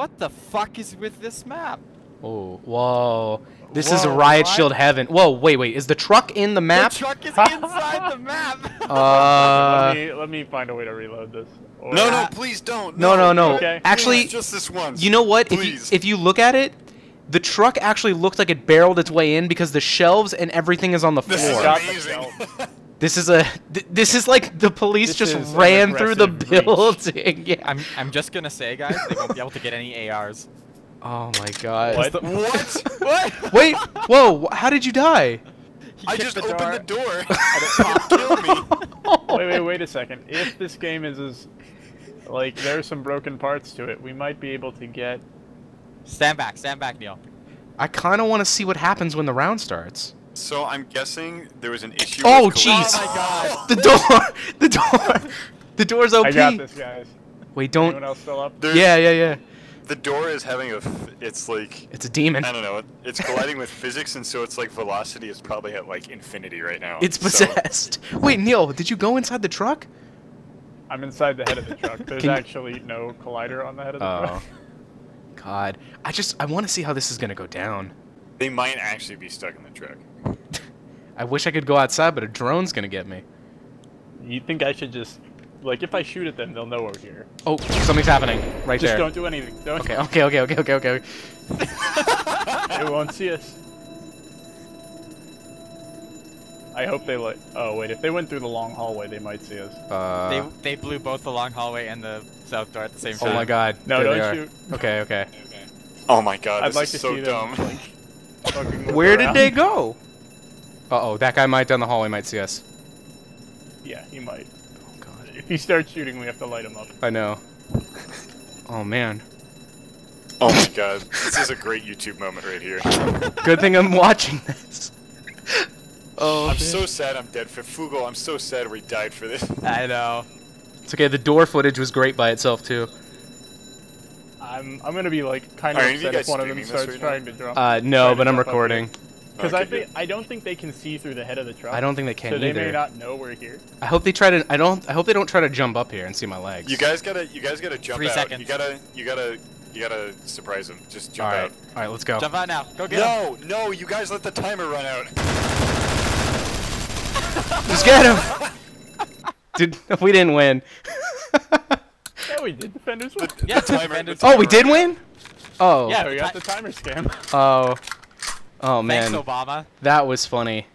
What the fuck is with this map? Oh, whoa. This is Riot Shield heaven. Whoa, wait, wait. Is the truck in the map? The truck is inside the map. Let me find a way to reload this. Or... No, no, please don't. No, no, no. Okay. Actually, just this once. You know what? If you look at it, the truck actually looked like it barreled its way in because the shelves and everything is on the floor. This is amazing. This is like the police just ran through the building. Yeah. I'm just gonna say, guys, they won't be able to get any ARs. Oh my god. What? What? What? Wait, whoa, how did you die? I just opened the door. Kill me. Wait a second. If this game is like, there are some broken parts to it, we might be able to get... stand back, Neil. I kind of want to see what happens when the round starts. So I'm guessing there was an issue with jeez. Oh my god. The door's OP. I got this, guys. Wait, don't... Anyone else still up? There's... Yeah. The door is having a, it's like... It's a demon. I don't know. It's colliding with physics, and so it's like velocity is probably at like infinity right now. It's possessed. So. Wait, Neil, did you go inside the truck? I'm inside the head of the truck. There's actually no collider on the head of the truck. Oh, God. I want to see how this is going to go down. They might actually be stuck in the truck. I wish I could go outside, but a drone's going to get me. You think I should just... Like, if I shoot at them, they'll know we're here. Oh, something's happening right there. Just don't do anything. Don't. Okay. They won't see us. I hope they like... Oh, wait. If they went through the long hallway, they might see us. They blew both the long hallway and the south door at the same time. Oh, my God. No, don't shoot. Okay. Oh, my God. This is so dumb. Where did they go? Uh-oh. That guy down the hallway might see us. Yeah, he might. If he starts shooting, we have to light him up. I know. Oh, man. Oh, my God. This is a great YouTube moment right here. Good thing I'm watching this. Oh, I'm so sad I'm dead for Fugle. I'm so sad we died for this. I know. It's okay. The door footage was great by itself, too. I'm going to be, like, kind of upset if one of them starts trying to jump. No, but I'm recording. Because I don't think they can see through the head of the truck. I don't think they can either. So they may not know we're here. I hope they try to. I hope they don't try to jump up here and see my legs. You guys gotta jump out. 3 seconds. You gotta surprise them. Just jump out. All right, let's go. Jump out now. Go get him. No, you guys let the timer run out. Just get him. Dude, we didn't win. Yeah, we did. Defenders won. Yeah, oh, we did win. Oh. Yeah, we got the timer scam. Oh. Oh man, thanks, Obama. That was funny.